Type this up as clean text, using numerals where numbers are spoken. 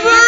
Shiv